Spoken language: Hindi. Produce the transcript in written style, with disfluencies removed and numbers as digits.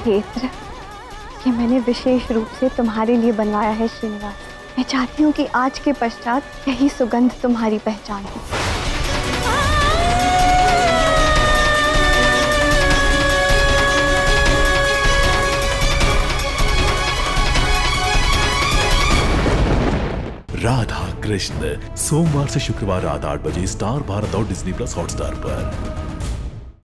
क्षेत्र ये मैंने विशेष रूप से तुम्हारे लिए बनवाया है श्रीनिवास। मैं चाहती हूँ कि आज के पश्चात यही सुगंध तुम्हारी पहचान हो। राधा कृष्ण सोमवार से शुक्रवार रात 8 बजे स्टार भारत और डिज्नी प्लस हॉटस्टार पर।